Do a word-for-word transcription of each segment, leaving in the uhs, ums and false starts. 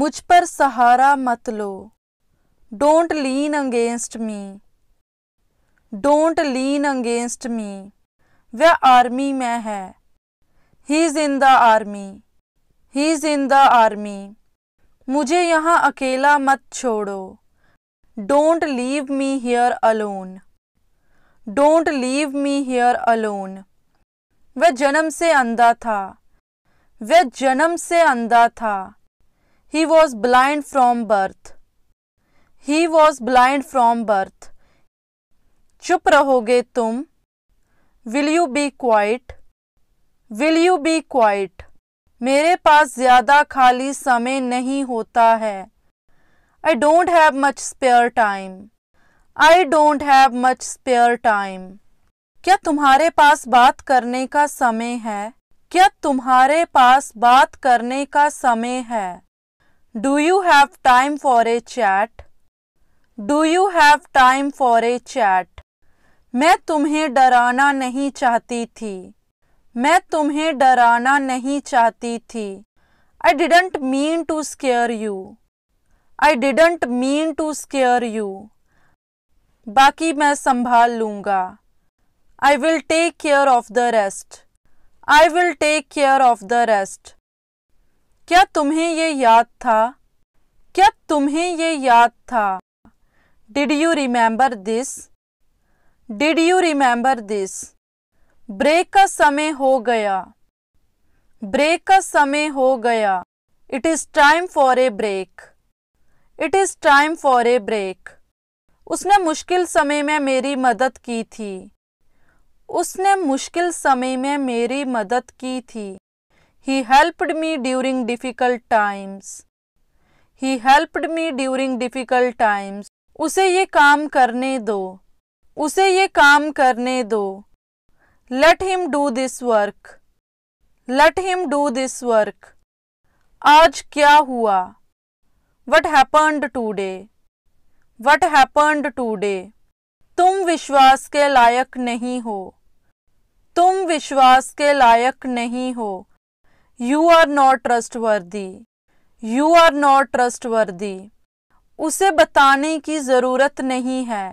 मुझ पर सहारा मत लो। Don't lean against me, don't lean against me. वह आर्मी में है, he is in the army, he is in the army. मुझे यहाँ अकेला मत छोड़ो। Don't leave me here alone, don't leave me here alone. वह जन्म से अंधा था, वह जन्म से अंधा था। He was blind from birth, he was blind from birth. चुप रहोगे तुम, will you be quiet, will you be quiet. मेरे पास ज़्यादा खाली समय नहीं होता है। I don't have much spare time, I don't have much spare time. क्या तुम्हारे पास बात करने का समय है, क्या तुम्हारे पास बात करने का समय है। Do you have time for a chat, do you have time for a chat. मैं तुम्हें डराना नहीं चाहती थी, मैं तुम्हें डराना नहीं चाहती थी। I didn't mean to scare you, I didn't mean to scare you. बाकी मैं संभाल लूँगा। I will take care of the rest, I will take care of the rest. क्या तुम्हें ये याद था, क्या तुम्हें ये याद था। Did you remember this, did you remember this. Break का समय हो गया, ब्रेक का समय हो गया। It is time for a break, it is time for a break. उसने मुश्किल समय में मेरी मदद की थी, उसने मुश्किल समय में मेरी मदद की थी। He helped me during difficult times, he helped me during difficult times. उसे ये काम करने दो, उसे ये काम करने दो। Let him do this work, let him do this work. आज क्या हुआ, What happened today, What happened today. तुम विश्वास के लायक नहीं हो, तुम विश्वास के लायक नहीं हो। You are not trustworthy, You are not trustworthy. उसे बताने की ज़रूरत नहीं है,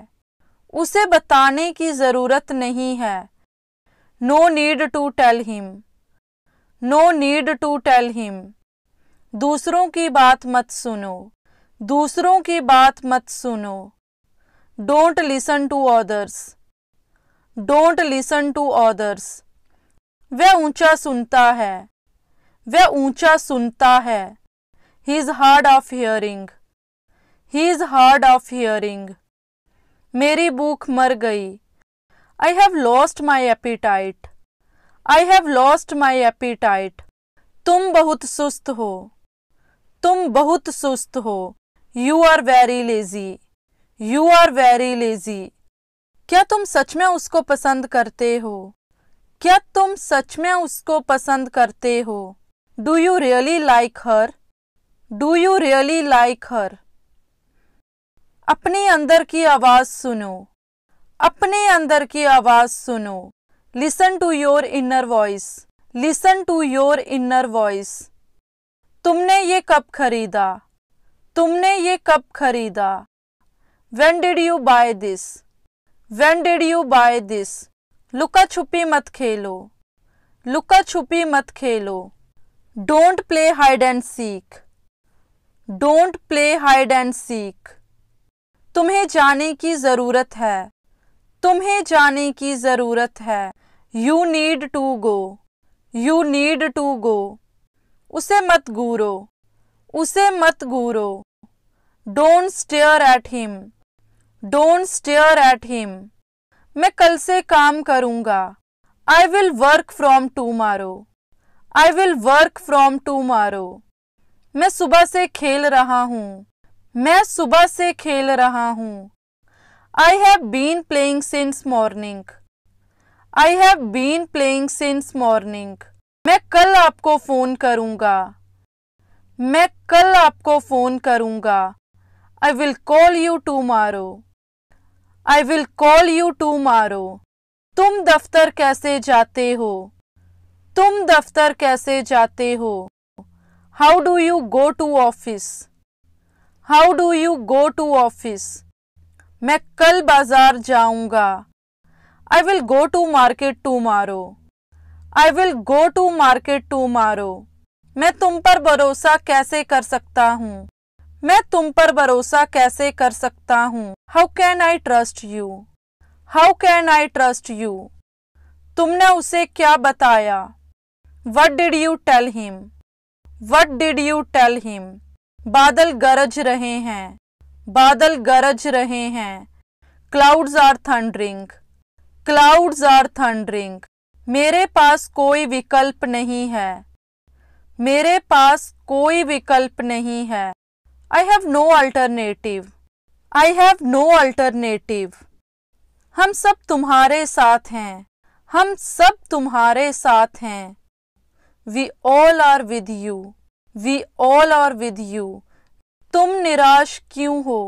उसे बताने की ज़रूरत नहीं है। No need to tell him, no need to tell him. दूसरों की बात मत सुनो, दूसरों की बात मत सुनो। Don't listen to others, don't listen to others. वह ऊंचा सुनता है, वह ऊंचा सुनता है। He is hard of hearing, he is hard of hearing. मेरी भूख मर गई। I have lost my appetite, I have lost my appetite. तुम बहुत सुस्त हो, तुम बहुत सुस्त हो। You are very lazy, you are very lazy. क्या तुम सच में उसको पसंद करते हो, क्या तुम सच में उसको पसंद करते हो। Do you really like her, do you really like her. अपने अंदर की आवाज़ सुनो, अपने अंदर की आवाज़ सुनो। Listen to your inner voice, listen to your inner voice. तुमने ये कब खरीदा, तुमने ये कब खरीदा। When did you buy this, when did you buy this. लुका छुपी मत खेलो, लुका छुपी मत खेलो। Don't play hide and seek, don't play hide and seek. तुम्हें जाने की ज़रूरत है, तुम्हें जाने की ज़रूरत है। You need to go, you need to go. उसे मत घूरो, उसे मत घूरो। Don't stare at him, don't stare at him. मैं कल से काम करूँगा। I will work from tomorrow, I will work from tomorrow. मैं सुबह से खेल रहा हूँ, मैं सुबह से खेल रहा हूँ। I have been playing since morning, I have been playing since morning. मैं कल आपको फ़ोन करूँगा, मैं कल आपको फ़ोन करूँगा। I will call you tomorrow, I will call you tomorrow. तुम दफ्तर कैसे जाते हो, तुम दफ्तर कैसे जाते हो। How do you go to office? How do you go to office? मैं कल बाजार जाऊंगा. I will go to market tomorrow. I will go to market tomorrow. मैं तुम पर भरोसा कैसे कर सकता हूँ? मैं तुम पर भरोसा कैसे कर सकता हूँ? How can I trust you? How can I trust you? तुमने उसे क्या बताया? What did you tell him? What did you tell him? बादल गरज रहे हैं. बादल गरज रहे हैं. Clouds are thundering. Clouds are thundering. मेरे पास कोई विकल्प नहीं है. मेरे पास कोई विकल्प नहीं है. I have no alternative. I have no alternative. हम सब तुम्हारे साथ हैं. हम सब तुम्हारे साथ हैं. We all are with you. We all are with you. तुम निराश क्यों हो?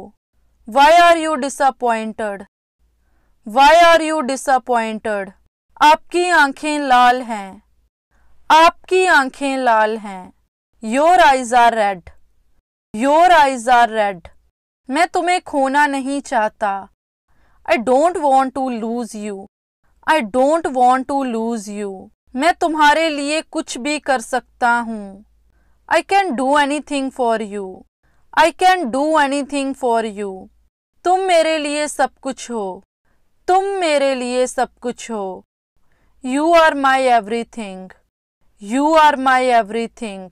Why are you disappointed? Why are you disappointed? आपकी आंखें लाल हैं. आपकी आंखें लाल हैं. Your eyes are red. Your eyes are red. मैं तुम्हें खोना नहीं चाहता. I don't want to lose you. I don't want to lose you. मैं तुम्हारे लिए कुछ भी कर सकता हूँ. I can do anything for you. I can do anything for you. तुम मेरे लिए सब कुछ हो. तुम मेरे लिए सब कुछ हो. You are my everything. You are my everything.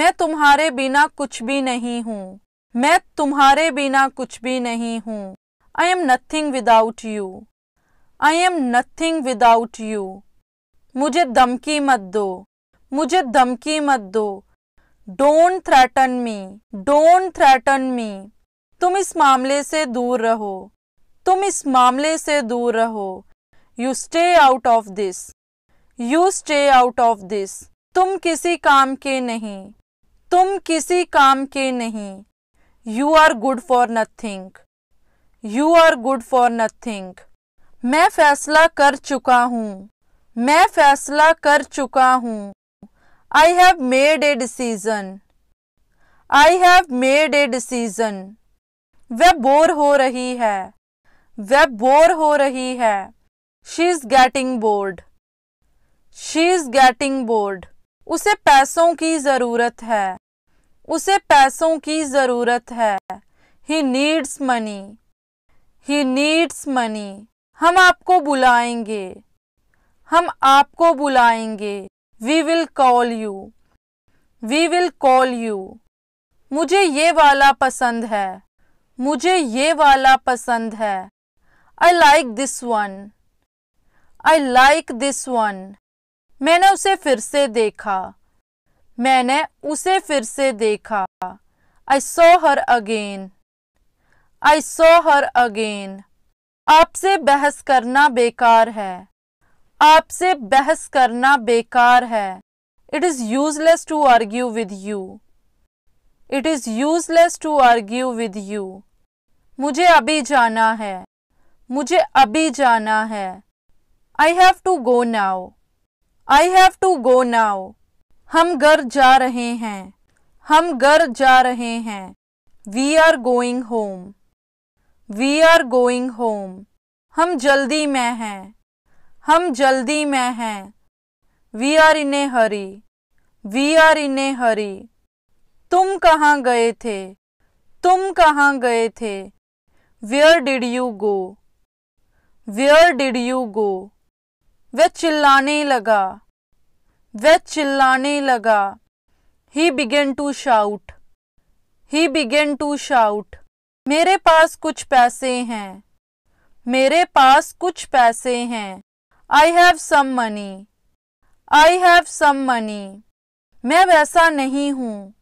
मैं तुम्हारे बिना कुछ भी नहीं हूँ. मैं तुम्हारे बिना कुछ भी नहीं हूँ. I am nothing without you. I am nothing without you. मुझे धमकी मत दो. मुझे धमकी मत दो. Don't threaten me. Don't threaten me. तुम इस मामले से दूर रहो. तुम इस मामले से दूर रहो. You stay out of this. You stay out of this. तुम किसी काम के नहीं. तुम किसी काम के नहीं. You are good for nothing. You are good for nothing. मैं फैसला कर चुका हूँ. मैं फैसला कर चुका हूँ. I have made a decision. I have made a decision. वह बोर हो रही है. वह बोर हो रही है. She is getting bored. She is getting bored. उसे पैसों की ज़रूरत है. उसे पैसों की ज़रूरत है. He needs money. He needs money. हम आपको बुलाएंगे. हम आपको बुलाएंगे. We will call you. We will call you. मुझे ये वाला पसंद है. मुझे ये वाला पसंद है. I like this one. I like this one. मैंने उसे फिर से देखा. मैंने उसे फिर से देखा. I saw her again. I saw her again. आपसे बहस करना बेकार है. आपसे बहस करना बेकार है. It is useless to argue with you. It is useless to argue with you. मुझे अभी जाना है. मुझे अभी जाना है. I have to go now. I have to go now. हम घर जा रहे हैं. हम घर जा रहे हैं. We are going home. We are going home. हम जल्दी में हैं. हम जल्दी में हैं. We are in a hurry. We are in a hurry. तुम कहाँ गए थे? तुम कहाँ गए थे? Where did you go? Where did you go? वह चिल्लाने लगा. वह चिल्लाने लगा. He began to shout. He began to shout. मेरे पास कुछ पैसे हैं. मेरे पास कुछ पैसे हैं. I have some money. I have some money. मैं वैसा नहीं हूँ.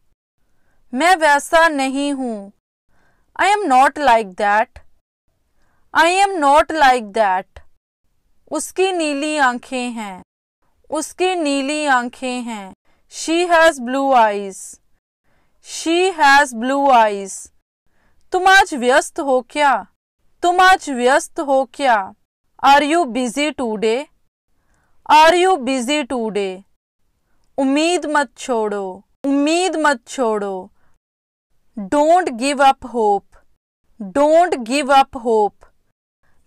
मैं वैसा नहीं हूँ. I am not like that. I am not like that. उसकी नीली आंखें हैं. उसकी नीली आंखें हैं. She has blue eyes. She has blue eyes. तुम आज व्यस्त हो क्या? तुम आज व्यस्त हो क्या? Are you busy today? Are you busy today? उम्मीद मत छोड़ो. उम्मीद मत छोड़ो, don't give up hope, don't give up hope.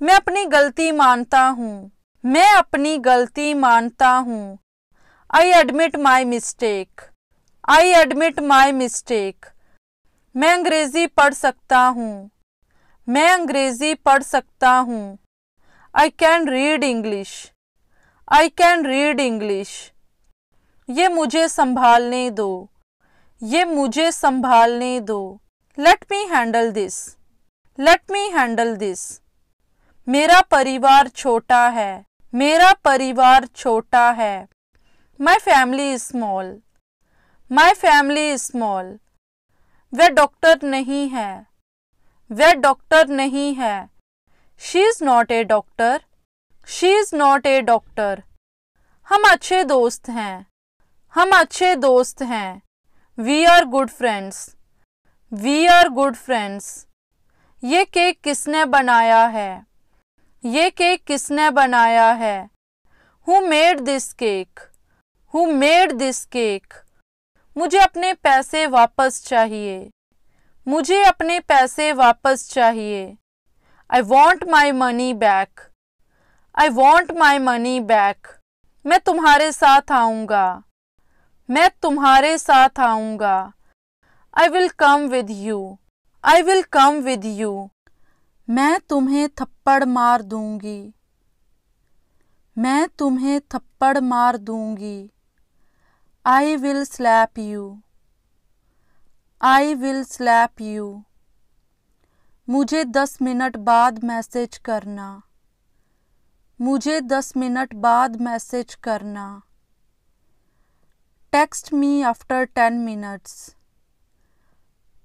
मैं अपनी गलती मानता हूँ, मैं अपनी गलती मानता हूँ। I admit my mistake, I admit my mistake. मैं अंग्रेज़ी पढ़ सकता हूँ, मैं अंग्रेज़ी पढ़ सकता हूँ। I can read English, I can read English. ये मुझे संभालने दो, ये मुझे संभालने दो। Let me handle this, let me handle this. मेरा परिवार छोटा है, मेरा परिवार छोटा है। My family is small, my family is small. वह डॉक्टर नहीं है, वह डॉक्टर नहीं है। She is not a doctor, she is not a doctor. हम अच्छे दोस्त हैं, हम अच्छे दोस्त हैं। We are good friends, we are good friends. ये केक किसने बनाया है, ये केक किसने बनाया है। Who made this cake, who made this cake. मुझे अपने पैसे वापस चाहिए, मुझे अपने पैसे वापस चाहिए। I want my money back, I want my money back. मैं तुम्हारे साथ आऊँगा, मैं तुम्हारे साथ आऊँगा। I will come with you, I will come with you. मैं तुम्हें थप्पड़ मार दूंगी, मैं तुम्हें थप्पड़ मार दूंगी। I will slap you, I will slap you. मुझे दस मिनट बाद मैसेज करना, मुझे दस मिनट बाद मैसेज करना। Text me after ten minutes,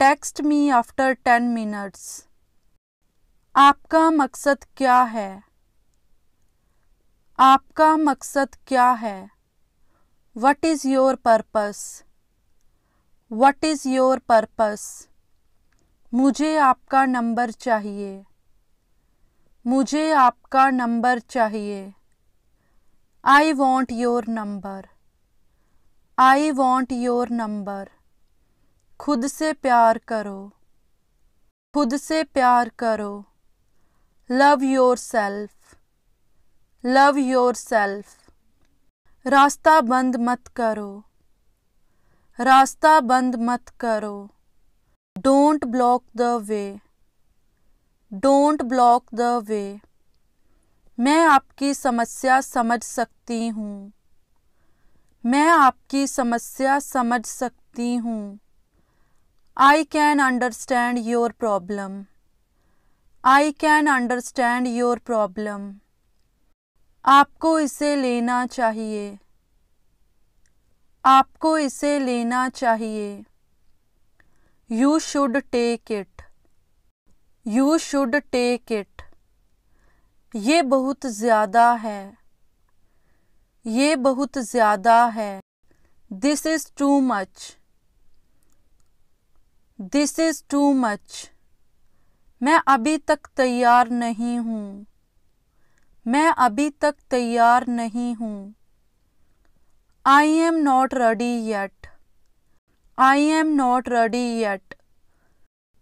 text me after ten minutes. आपका मकसद क्या है, आपका मकसद क्या है। What is your purpose, what is your purpose. मुझे आपका नंबर चाहिए, मुझे आपका नंबर चाहिए। I want your number, I want your number. खुद से प्यार करो, खुद से प्यार करो। Love yourself, love yourself. रास्ता बंद मत करो, रास्ता बंद मत करो। Don't block the way, don't block the way. मैं आपकी समस्या समझ सकती हूँ, मैं आपकी समस्या समझ सकती हूँ। I can understand your problem, I can understand your problem. आपको इसे लेना चाहिए, आपको इसे लेना चाहिए। You should take it, you should take it. ये बहुत ज़्यादा है, ये बहुत ज़्यादा है। This is too much, this is too much. मैं अभी तक तैयार नहीं हूँ, मैं अभी तक तैयार नहीं हूँ। I am not ready yet, I am not ready yet.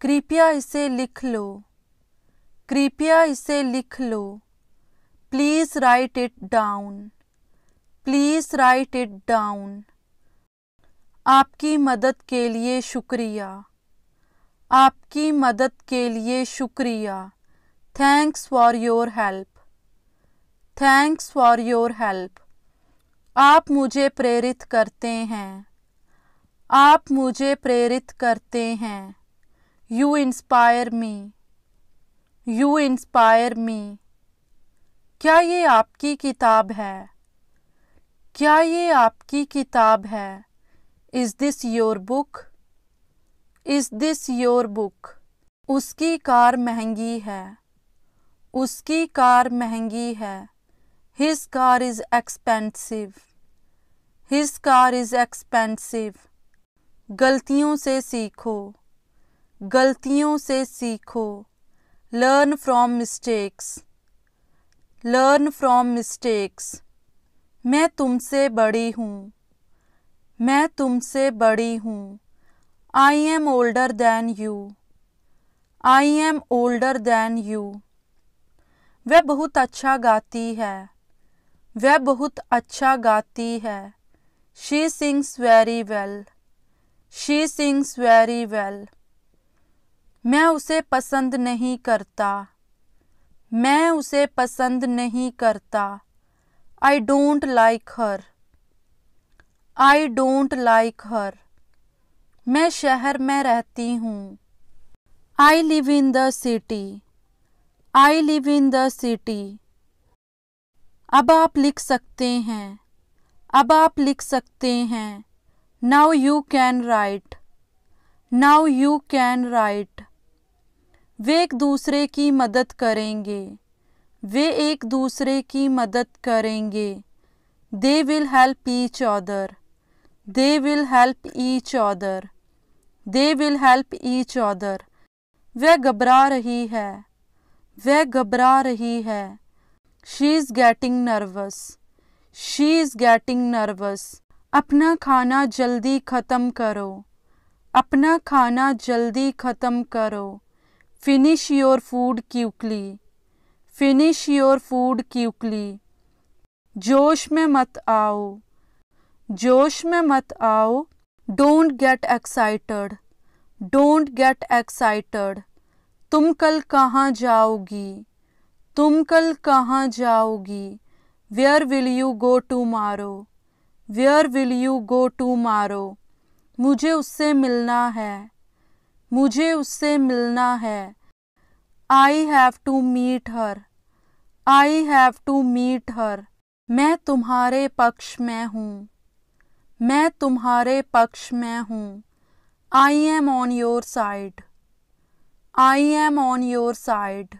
कृपया इसे लिख लो, कृपया इसे लिख लो। Please write it down, please write it down. आपकी मदद के लिए शुक्रिया, आपकी मदद के लिए शुक्रिया। Thanks for your help, thanks for your help. आप मुझे प्रेरित करते हैं, आप मुझे प्रेरित करते हैं। You inspire me, you inspire me. क्या ये आपकी किताब है, क्या ये आपकी किताब है। Is this your book, is this your book. उसकी कार महंगी है, उसकी कार महंगी है। His car is expensive, his car is expensive. गलतियों से सीखो, गलतियों से सीखो। Learn from mistakes, learn from mistakes. मैं तुमसे बड़ी हूँ, मैं तुमसे बड़ी हूँ। I am older than you. I am older than you. वह बहुत अच्छा गाती है। वह बहुत अच्छा गाती है। She sings very well. She sings very well. मैं उसे पसंद नहीं करता। मैं उसे पसंद नहीं करता। I don't like her. I don't like her. मैं शहर में रहती हूँ। I live in the city. I live in the city. अब आप लिख सकते हैं। अब आप लिख सकते हैं। Now you can write. Now you can write. वे एक दूसरे की मदद करेंगे। वे एक दूसरे की मदद करेंगे। They will help each other. They will help each other. They will help each other. वह घबरा रही है। वह घबरा रही है। She is getting nervous. She is getting nervous. अपना खाना जल्दी ख़त्म करो। अपना खाना जल्दी ख़त्म करो। Finish your food quickly. Finish your food quickly. जोश में मत आओ। जोश में मत आओ। Don't get excited. Don't get excited. तुम कल कहाँ जाओगी। तुम कल कहाँ जाओगी। Where will you go tomorrow. Where will you go tomorrow. मुझे उससे मिलना है। मुझे उससे मिलना है। I have to meet her. I have to meet her. मैं तुम्हारे पक्ष में हूँ। मैं तुम्हारे पक्ष में हूँ। I am on your side. I am on your side.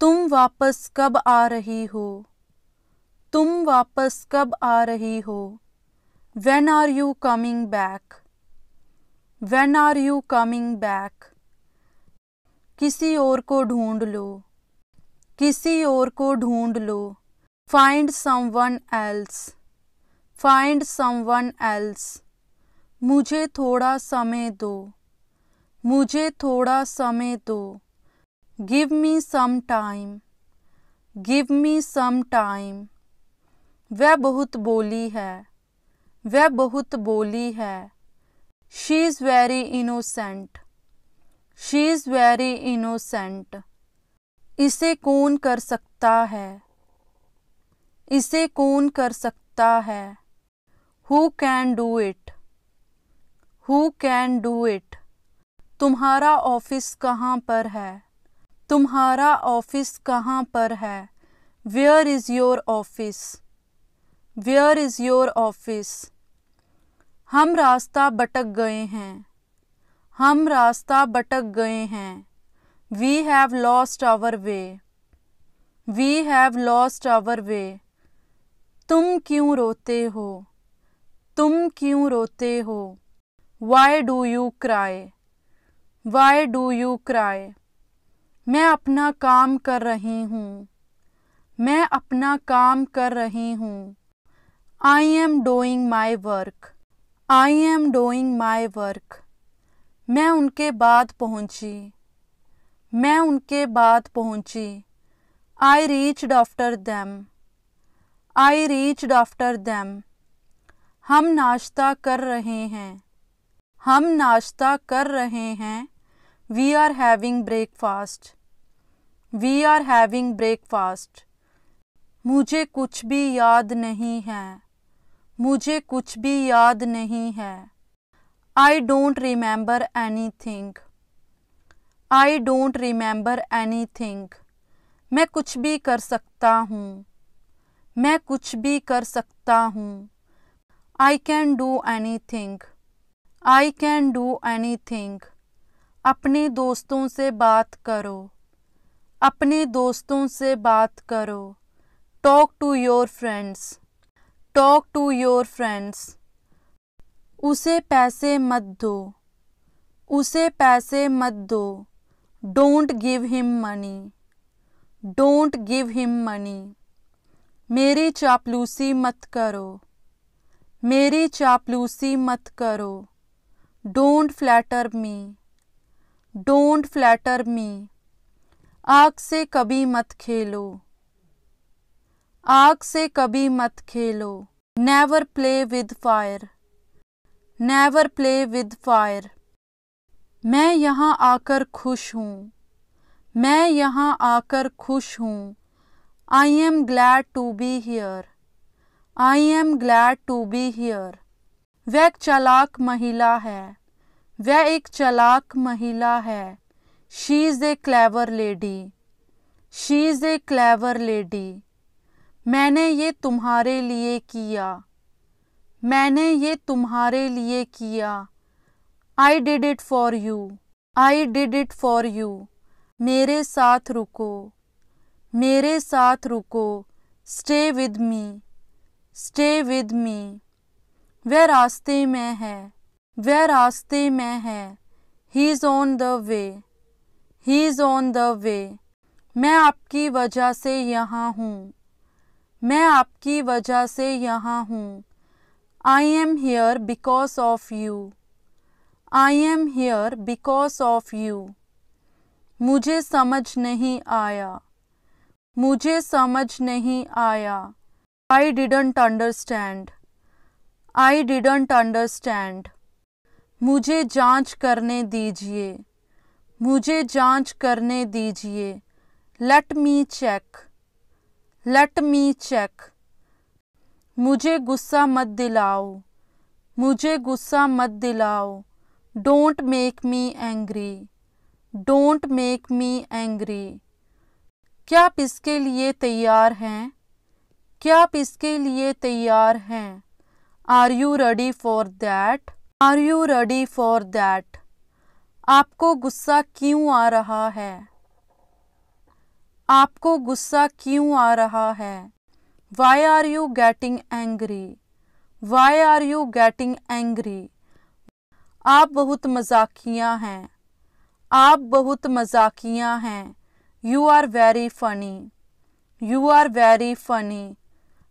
तुम वापस कब आ रही हो। तुम वापस कब आ रही हो। When are you coming back. When are you coming back. किसी और को ढूंढ लो। किसी और को ढूंढ लो। Find someone else. Find someone else. मुझे थोड़ा समय दो। मुझे थोड़ा समय दो। Give me some time. Give me some time. वह बहुत बोली है। वह बहुत बोली है। She is very innocent. She is very innocent. इसे कौन कर सकता है। इसे कौन कर सकता है। Who can do it. Who can do it. तुम्हारा ऑफिस कहाँ पर है। तुम्हारा ऑफिस कहाँ पर है। Where is your office. Where is your office. हम रास्ता भटक गए हैं। हम रास्ता भटक गए हैं। We have lost our way. We have lost our way. तुम क्यों रोते हो। तुम क्यों रोते हो। Why do you cry. Why do you cry. मैं अपना काम कर रही हूँ। मैं अपना काम कर रही हूँ। I am doing my work. I am doing my work. मैं उनके बाद पहुँची। मैं उनके बाद पहुँची। I reached after them. I reached after them. हम नाश्ता कर रहे हैं। हम नाश्ता कर रहे हैं। We are having breakfast. We are having breakfast. मुझे कुछ भी याद नहीं है। मुझे कुछ भी याद नहीं है। I don't remember anything. I don't remember anything. मैं कुछ भी कर सकता हूँ। मैं कुछ भी कर सकता हूँ। I can do anything. I can do anything. अपने दोस्तों से बात करो। अपने दोस्तों से बात करो। Talk to your friends. Talk to your friends. उसे पैसे मत दो। उसे पैसे मत दो। Don't give him money. Don't give him money. मेरी चापलूसी मत करो। मेरी चापलूसी मत करो, don't flatter me, don't flatter me. आग से कभी मत खेलो, आग से कभी मत खेलो। Never play with fire, never play with fire. मैं यहाँ आकर खुश हूँ, मैं यहाँ आकर खुश हूँ। I am glad to be here, I am glad to be here. वह एक चालाक महिला है, वह एक चालाक महिला है। She is a clever lady, she is a clever lady. मैंने ये तुम्हारे लिए किया, मैंने ये तुम्हारे लिए किया। I did it for you, I did it for you. मेरे साथ रुको, मेरे साथ रुको। Stay with me, stay with me. वह रास्ते में है, वह रास्ते में है। He is on the way, he is on the way. मैं आपकी वजह से यहाँ हूँ, मैं आपकी वजह से यहाँ हूँ। I am here because of you, I am here because of you. मुझे समझ नहीं आया, मुझे समझ नहीं आया। I didn't understand, I didn't understand. मुझे जांच करने दीजिए, मुझे जांच करने दीजिए। Let me check, let me check. मुझे गुस्सा मत दिलाओ, मुझे गुस्सा मत दिलाओ। Don't make me angry, don't make me angry. क्या आप इसके लिए तैयार हैं, क्या आप इसके लिए तैयार हैं। Are you ready for that, are you ready for that. आपको गुस्सा क्यों आ रहा है, आपको गुस्सा क्यों आ रहा है। Why are you getting angry, why are you getting angry. आप बहुत मजाकिया हैं, आप बहुत मजाकिया हैं। You are very funny, you are very funny.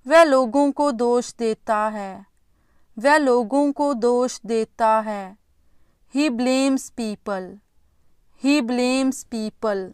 वह लोगों को दोष देता है, वह लोगों को दोष देता है। He blames people, he blames people.